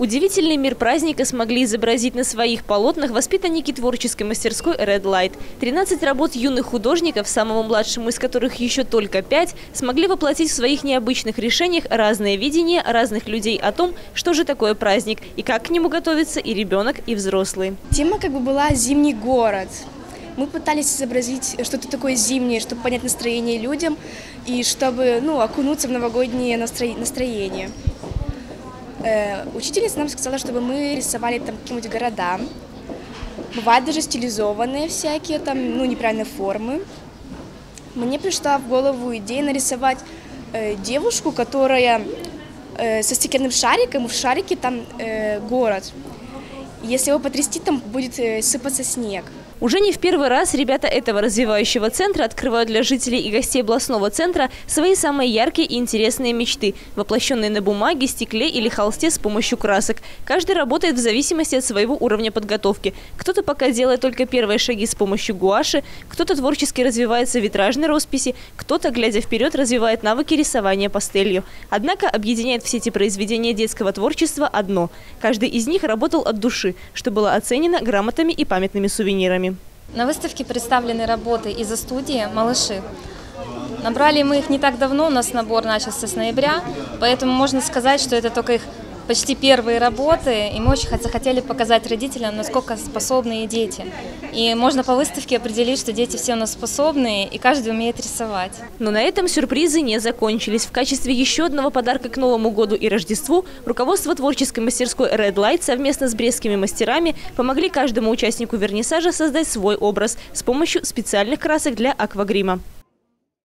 Удивительный мир праздника смогли изобразить на своих полотнах воспитанники творческой мастерской Red Light. 13 работ юных художников, самому младшему из которых еще только 5, смогли воплотить в своих необычных решениях разные видения разных людей о том, что же такое праздник и как к нему готовится и ребенок, и взрослый. Тема была «Зимний город». Мы пытались изобразить что-то такое зимнее, чтобы понять настроение людям и чтобы окунуться в новогоднее настроение. Учительница нам сказала, чтобы мы рисовали там какие-нибудь города, бывают даже стилизованные всякие, там, неправильные формы. Мне пришла в голову идея нарисовать девушку, которая со стеклянным шариком, и в шарике там город. Если его потрясти, там будет сыпаться снег. Уже не в первый раз ребята этого развивающего центра открывают для жителей и гостей областного центра свои самые яркие и интересные мечты, воплощенные на бумаге, стекле или холсте с помощью красок. Каждый работает в зависимости от своего уровня подготовки. Кто-то пока делает только первые шаги с помощью гуаши, кто-то творчески развивается в витражной росписи, кто-то, глядя вперед, развивает навыки рисования пастелью. Однако объединяет все эти произведения детского творчества одно. Каждый из них работал от души, что было оценено грамотами и памятными сувенирами. На выставке представлены работы из-за студии «Малыши». Набрали мы их не так давно, у нас набор начался с ноября, поэтому можно сказать, что это только их почти первые работы, и мы очень захотели показать родителям, насколько способны дети. И можно по выставке определить, что дети все у нас способные, и каждый умеет рисовать. Но на этом сюрпризы не закончились. В качестве еще одного подарка к Новому году и Рождеству руководство творческой мастерской Red Light совместно с брестскими мастерами помогли каждому участнику вернисажа создать свой образ с помощью специальных красок для аквагрима.